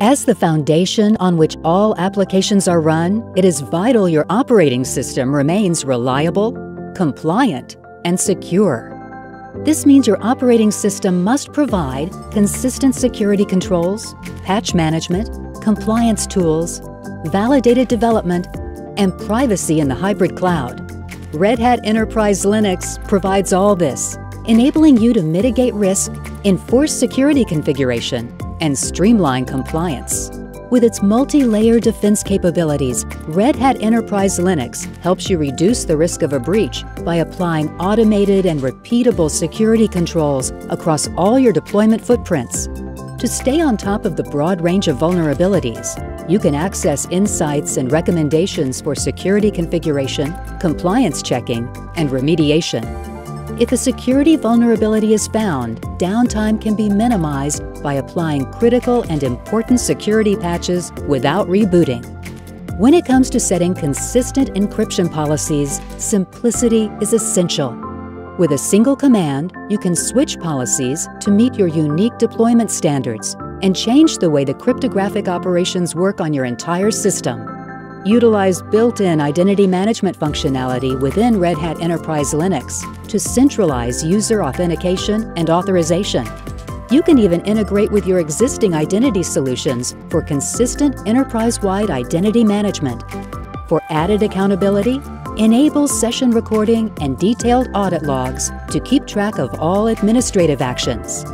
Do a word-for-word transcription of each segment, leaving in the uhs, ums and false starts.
As the foundation on which all applications are run, it is vital your operating system remains reliable, compliant, and secure. This means your operating system must provide consistent security controls, patch management, compliance tools, validated development, and privacy in the hybrid cloud. Red Hat Enterprise Linux provides all this, enabling you to mitigate risk, enforce security configuration, and streamline compliance. With its multi-layer defense capabilities, Red Hat Enterprise Linux helps you reduce the risk of a breach by applying automated and repeatable security controls across all your deployment footprints. To stay on top of the broad range of vulnerabilities, you can access insights and recommendations for security configuration, compliance checking, and remediation. If a security vulnerability is found, downtime can be minimized by applying critical and important security patches without rebooting. When it comes to setting consistent encryption policies, simplicity is essential. With a single command, you can switch policies to meet your unique deployment standards and change the way the cryptographic operations work on your entire system. Utilize built-in identity management functionality within Red Hat Enterprise Linux to centralize user authentication and authorization. You can even integrate with your existing identity solutions for consistent enterprise-wide identity management. For added accountability, enable session recording and detailed audit logs to keep track of all administrative actions.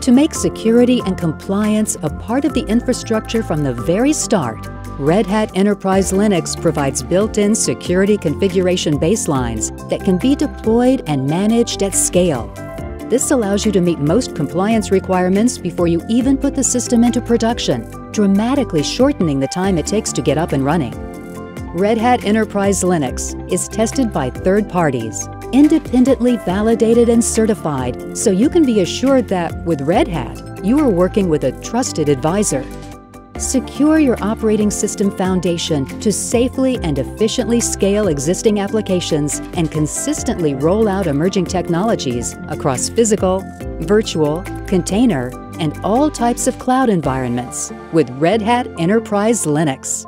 To make security and compliance a part of the infrastructure from the very start, Red Hat Enterprise Linux provides built-in security configuration baselines that can be deployed and managed at scale. This allows you to meet most compliance requirements before you even put the system into production, dramatically shortening the time it takes to get up and running. Red Hat Enterprise Linux is tested by third parties, independently validated and certified, so you can be assured that, with Red Hat, you are working with a trusted advisor. Secure your operating system foundation to safely and efficiently scale existing applications and consistently roll out emerging technologies across physical, virtual, container, and all types of cloud environments with Red Hat Enterprise Linux.